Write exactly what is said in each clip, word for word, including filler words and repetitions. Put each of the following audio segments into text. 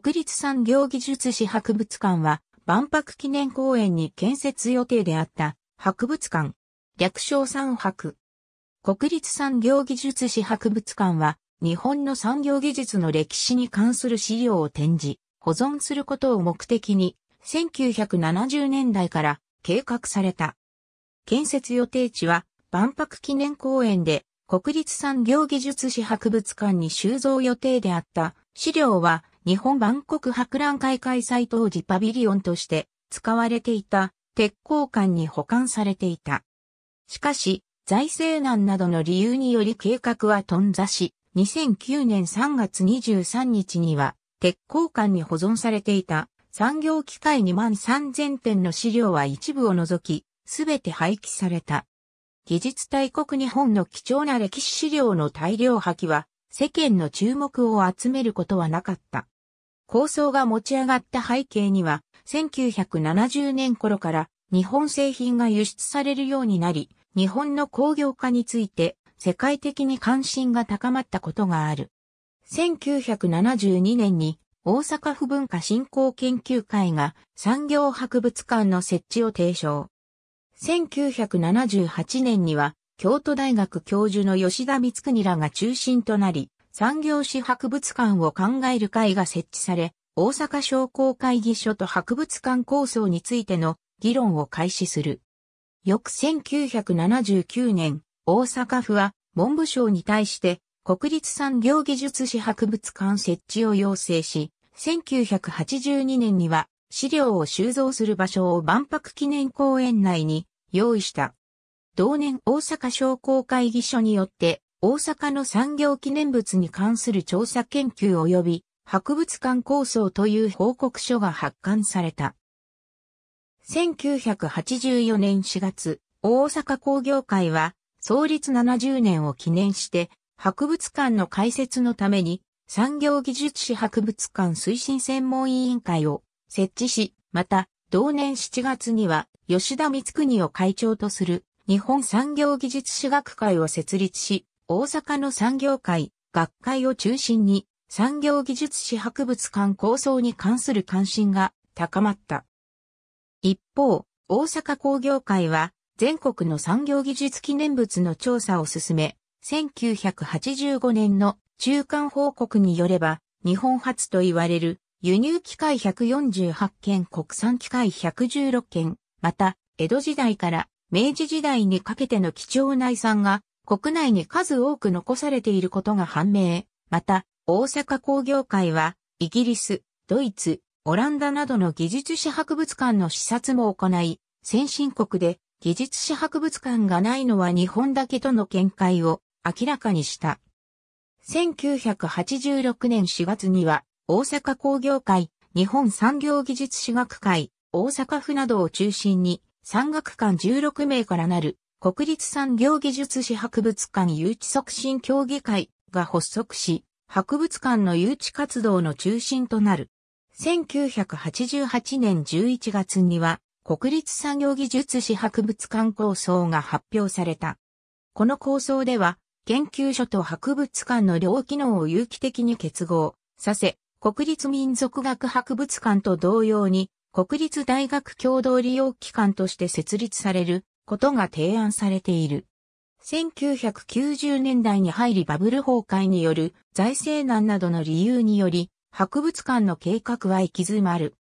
国立産業技術士博物館は万博記念公園に建設予定であった博物館、略称産博。国立産業技術士博物館は日本の産業技術の歴史に関する資料を展示、保存することを目的にせんきゅうひゃくななじゅうねんだいから計画された。建設予定地は万博記念公園で国立産業技術士博物館に収蔵予定であった資料は日本万国博覧会開催当時パビリオンとして使われていた鉄鋼館に保管されていた。しかし財政難などの理由により計画は頓挫し、にせんきゅうねんさんがつにじゅうさんにちには鉄鋼館に保存されていた産業機械にまんさんぜんてんの資料は一部を除き、すべて廃棄された。技術大国日本の貴重な歴史資料の大量破棄は世間の注目を集めることはなかった。構想が持ち上がった背景にはせんきゅうひゃくななじゅうねんごろから日本製品が輸出されるようになり、日本の工業化について世界的に関心が高まったことがある。せんきゅうひゃくななじゅうにねんに大阪府文化振興研究会が産業博物館の設置を提唱。せんきゅうひゃくななじゅうはちねんには京都大学教授の吉田光国らが中心となり、産業史博物館を考える会が設置され、大阪商工会議所と博物館構想についての議論を開始する。翌せんきゅうひゃくななじゅうきゅうねん、大阪府は文部省に対して国立産業技術士博物館設置を要請し、せんきゅうひゃくはちじゅうにねんには資料を収蔵する場所を万博記念公園内に用意した。同年大阪商工会議所によって大阪の産業記念物に関する調査研究及び博物館構想という報告書が発刊された。せんきゅうひゃくはちじゅうよねんしがつ、大阪工業会は創立ななじゅうねんを記念して博物館の開設のために産業技術士博物館推進専門委員会を設置し、また同年しちがつには吉田光国を会長とする日本産業技術士学会を設立し、大阪の産業界、学会を中心に産業技術士博物館構想に関する関心が高まった。一方、大阪工業会は全国の産業技術記念物の調査を進め、せんきゅうひゃくはちじゅうごねんの中間報告によれば、日本初と言われる輸入機械ひゃくよんじゅうはちけん、国産機械ひゃくじゅうろっけん、また、江戸時代から明治時代にかけての貴重な遺産が国内に数多く残されていることが判明。また、大阪工業会はイギリス、ドイツ、オランダなどの技術士博物館の視察も行い、先進国で技術士博物館がないのは日本だけとの見解を明らかにした。せんきゅうひゃくはちじゅうろくねんしがつには大阪工業会、日本産業技術士学会、大阪府などを中心に産学官じゅうろくめいからなる国立産業技術士博物館誘致促進協議会が発足し、博物館の誘致活動の中心となる。せんきゅうひゃくはちじゅうはちねんじゅういちがつには国立産業技術士博物館構想が発表された。この構想では研究所と博物館の両機能を有機的に結合させ、国立民族学博物館と同様に国立大学共同利用機関として設立されることが提案されている。せんきゅうひゃくきゅうじゅうねんだいに入りバブル崩壊による財政難などの理由により、博物館の計画は行き詰まる。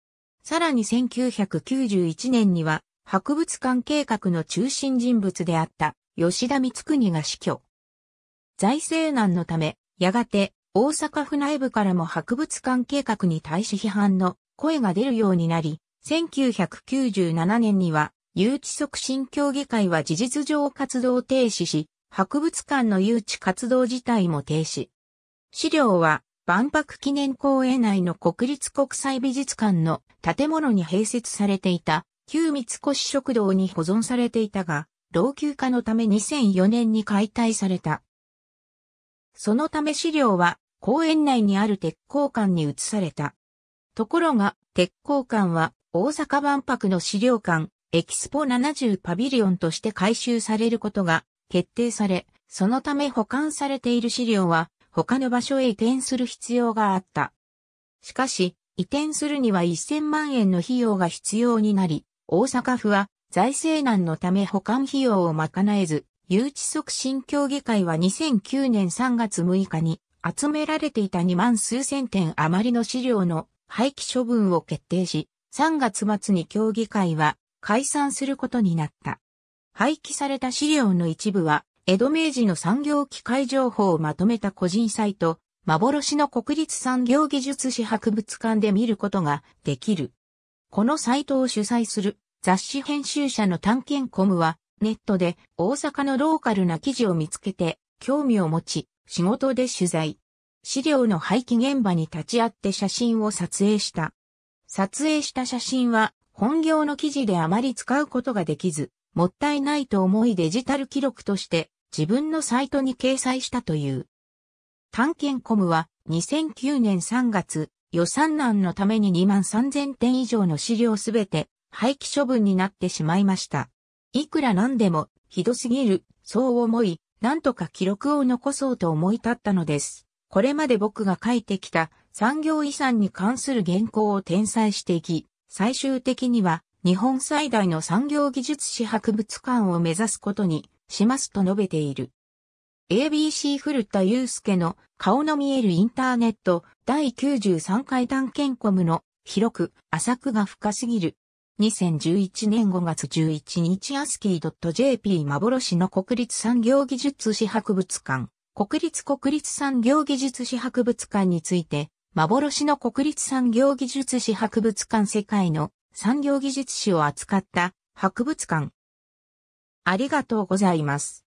さらにせんきゅうひゃくきゅうじゅういちねんには、博物館計画の中心人物であった吉田光国が死去。財政難のため、やがて大阪府内部からも博物館計画に対し批判の声が出るようになり、せんきゅうひゃくきゅうじゅうななねんには、誘致促進協議会は事実上活動を停止し、博物館の誘致活動自体も停止。資料は、万博記念公園内の国立国際美術館の建物に併設されていた、旧三越食堂に保存されていたが、老朽化のためにせんよねんに解体された。そのため資料は、公園内にある鉄鋼館に移された。ところが、鉄鋼館は大阪万博の資料館、エキスポななじゅうパビリオンとして改修されることが決定され、そのため保管されている資料は他の場所へ移転する必要があった。しかし、移転するにはせんまんえんの費用が必要になり、大阪府は財政難のため保管費用を賄えず、誘致促進協議会はにせんきゅうねんさんがつむいかに集められていたにまんすうせんてん余りの資料の廃棄処分を決定し、さんがつまつに協議会は解散することになった。廃棄された資料の一部は、江戸明治の産業機械情報をまとめた個人サイト、幻の国立産業技術史博物館で見ることができる。このサイトを主催する雑誌編集者の探検コムは、ネットで大阪のローカルな記事を見つけて、興味を持ち、仕事で取材。資料の廃棄現場に立ち会って写真を撮影した。撮影した写真は、本業の記事であまり使うことができず、もったいないと思いデジタル記録として自分のサイトに掲載したという。探検コムはにせんきゅうねんさんがつ予算難のためににまんさんぜんてん以上の資料すべて廃棄処分になってしまいました。いくらなんでもひどすぎる、そう思い、なんとか記録を残そうと思い立ったのです。これまで僕が書いてきた産業遺産に関する原稿を転載していき、最終的には日本最大の産業技術史博物館を目指すことにしますと述べている。エービーシー 古田祐介の顔の見えるインターネットだいきゅうじゅうさんかい探検コムの広く浅くが深すぎる。にせんじゅういちねんごがつじゅういちにちアスキー .jp 幻の国立産業技術史博物館。国立国立産業技術史博物館について幻の国立産業技術史博物館世界の産業技術史を扱った博物館。ありがとうございます。